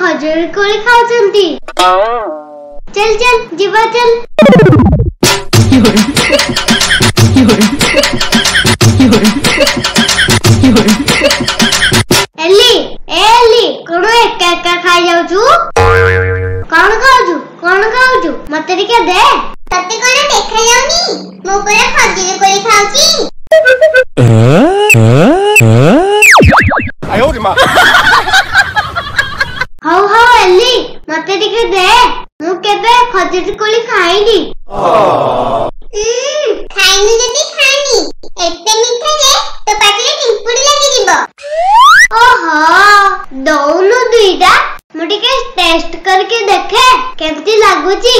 खजूरी कोली खाओ चल चल जीवा चल एली कौन एका एका खाई जाऊ कौन खाऊ मत टिके दे तते कोन देखा जाऊनी मो पर खजूरी कोली खाऊची आय हो रे मां एली मते दिखे दे मु केबे खजूरी कोली खाईनी खाईनी जदी खाईनी एते मीठा रे तो पाटिले टिंपुडी लागि दिबो ओहो दौलु दुईटा मु टिके टेस्ट करके देखे केमती लागुची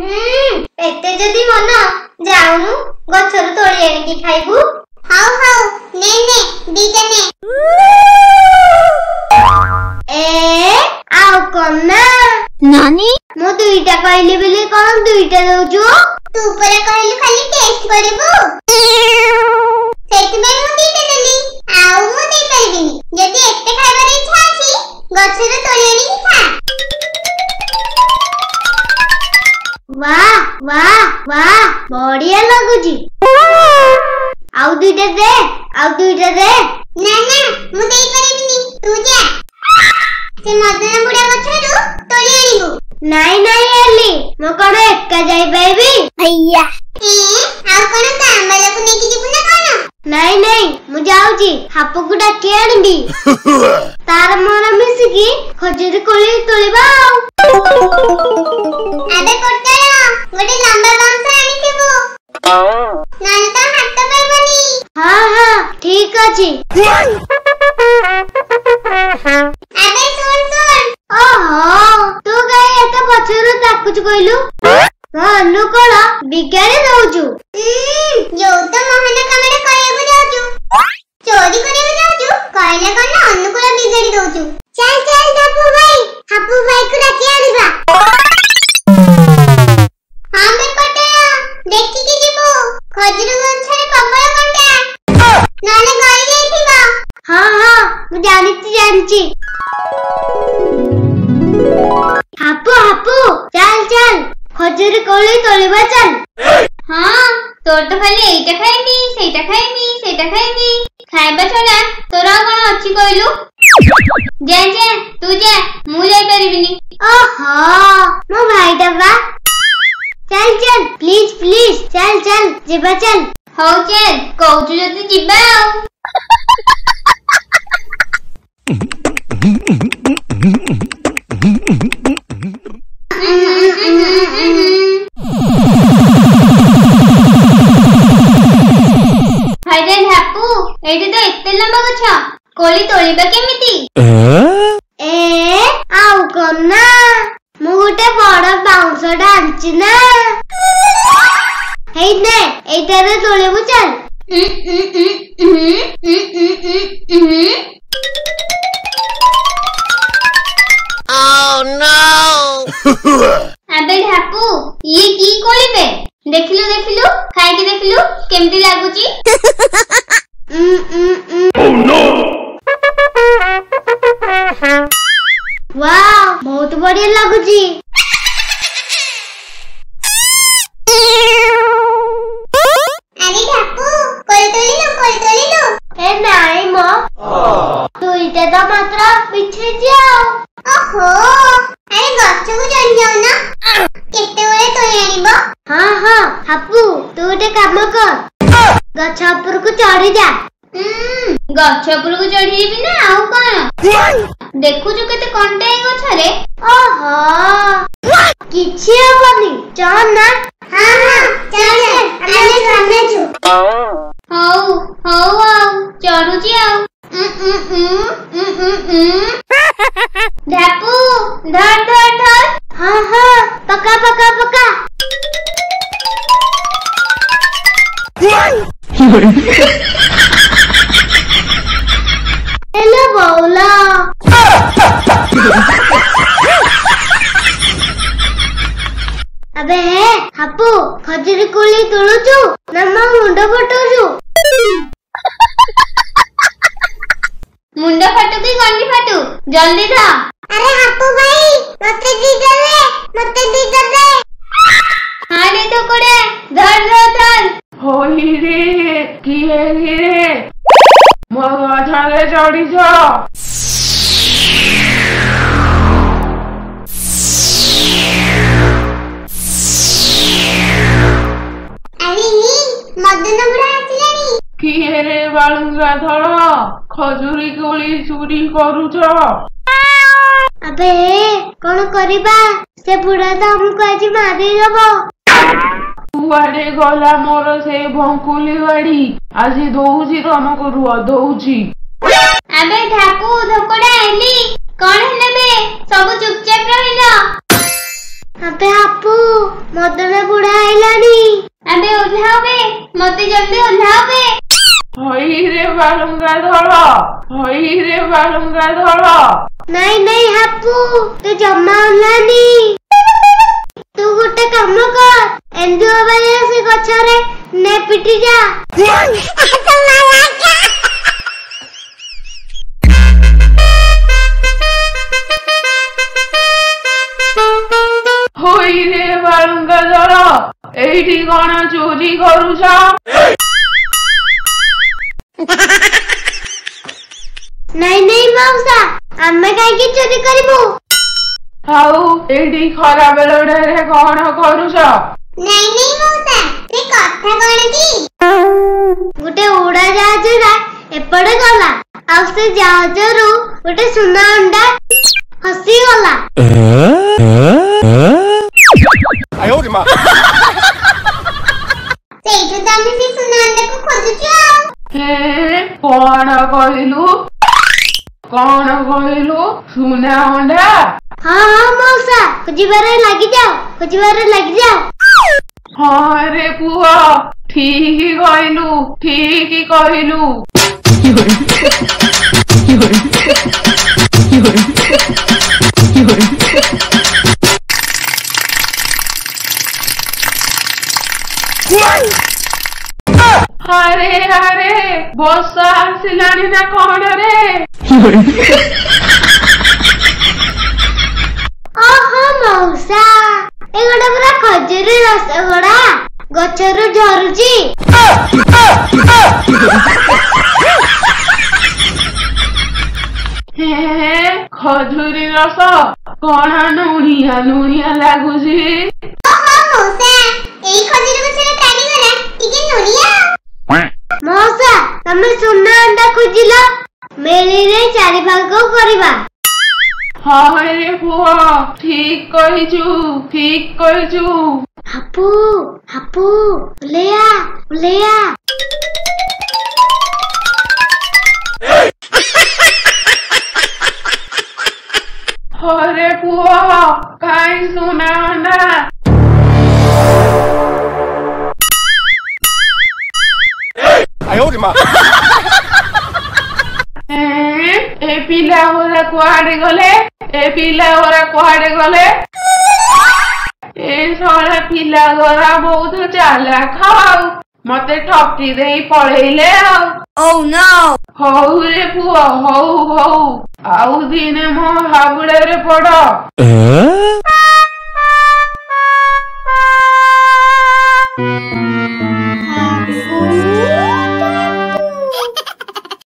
एते जदी मन जाऊ गछर तोड़ी आनी की खाइबू हाउ हाउ ने दीटा ने ए आओ कोना नानी मो दुईटा कहले बिले कोन दुईटा दोजो तू परे कहले खाली टेस्ट करबो सेति में मु दीटा देली आओ मु दे परबिनी जदी एते खाइबार इच्छा अछि गछे रे तोड़ी आनी खा वाह वाह वाह बढ़िया लागुजी आओ दुईटा दे ना ना मु दे परबिनी तू जा ते मदना बुढा गछरू तोरी आनिबो नाही नाही आली मो कोन एका जाई पाइबी भैया ए आ कोन कामला को नेकी जीबु ना कोन नाही नाही मु जाऊ जी हापु को डाके आनिबी तार मोर मिसी की खजूरी कोली तोलिबा आबे कोटरा गोडी लंबा बांस आनिबो नाही तो हात पाइबनी हां हां ठीक अछि अबे तू कुछ कोइलू अनु कोला बिगारे दउजू जो तो महना कमरे कयबो जाउजू चोरी करेबो जाउजू कहले कहले अनु कोला बिगारी दउजू चल चल हापु भाई को डाकी आनिबा हां बे कटया देखि के जिमु खजूरी गंछरे कमरा गंडा नाले गई जाईथिबा हां हां मु जानिची हापु चल खजूरी कोली तोलिबा चल हां तोर तो खाली एटा खाइबी सेटा खाइबी खाइबा छोडा तोरा कोन अछि कहलू जा तू जा मु जाई परिबिनी ओहो मो भाई दबा चल प्लीज चल जिबा चल हो चल कहू जदी जिबा कोली तोलिबा केमिति ए आउ कोना मु गुटे बड़ बाउंसो डांची ना हे ने एटा रे तोलेबु चल ओह नो अबे ढापू ये की कोली बे देखिलु खाई के देखिलु केमती लागुची। ओह नो वाओ बहुत बढ़िया लागुची। अरे ठाकू कोली तोली लो ए नाइ मो तुईते तो मात्र पीछे जाओ। ओहो अरे गच्छ को चढ़ जाओ ना केते बळे तोई आनिबो। हां हां ठाकू तू ते काम कर गच्छ ऊपर को चढ़ जा। गच्छ ऊपर को चढ़ीबी ना आउ कोन देखु जो केते कंटे गछरे। ओहो किछि होबनी चल ना। हां हां चल आमे सामने जो हाउ हाउ आउ चढ़ु जी आउ। ढापू धर। हां हां पका हेलो बौला अबे है हापू खजूरी कोली तोड़ुचु ना मां मुंडो फटोचु। मुंडो फटो की गंडी फटो जल्दी था। अरे हापू भाई मते दी दे। हां रे तो कोड़े धर। होई रे की रे मगाठाले चढ़ी जा। अरे नी मदन बुढ़ा आछिलानी की रे बालुंगा धर खजूरी कोली चोरी करूछो। अबे कोन करिबा से बुढ़ा तो हमको आज मारी देबो। कुआरे गला मोर से भंकुली वाड़ी आज दोउची तो हमको रुआ दोउची। अबे ठाकू धोकड़ा आइली कोन नेबे सब चुपचाप रहिलो। अबे आपू मदने बुढा आइलानी। अबे ओल्हावे मते जल्दी ओल्हावे। होई रे बालुंगा धरो। नहीं आपू तू जम्मा ओल्हानी। तू गुटे काम कर एंदु बारे से गच्छ रे ने पिटी जा। होई रे बालुंगा धरो एठी कोन चोरी करू छ। नहीं मौसा हमें काई की चोरी करबो। हाउ एडी खरा बेलडे रे कोन करूछ। नहीं मौसा ते कथा कोन की गुटे उडा जाज रा एपडे गला आ से जाज रु गुटे सुना अंडा हसी गला। आई होरी मां सेठो तमे से सुना अंडा को खोजुछो। हे कोन कहिलु सुना अंडा। हां मौसा खोजिबारे लागी जाओ। हां रे पुआ ठीक ही कहलू। अरे बसा आसिलानी ना कोन रे। खजूरी रसगोड़ा गचरु झरुची। खजूरी रस कणा नुनिया लगुची। मौसा तमे सुना अंडा खोजिल मेली रे चारि भाग करबा। हां रे बुआ ठीक कहिचू। हापू लेया। अरे बुआ काई सुना ना। आई होरी मां ए पिला ओरा कुआडे गले। सारा पिला गरा बहुत चालाक खाओ मत ठपी दे पढ़ेले oh, no. हौ रे पुआ हौ हौ आउ दिन मो हाबुड़े रे पड़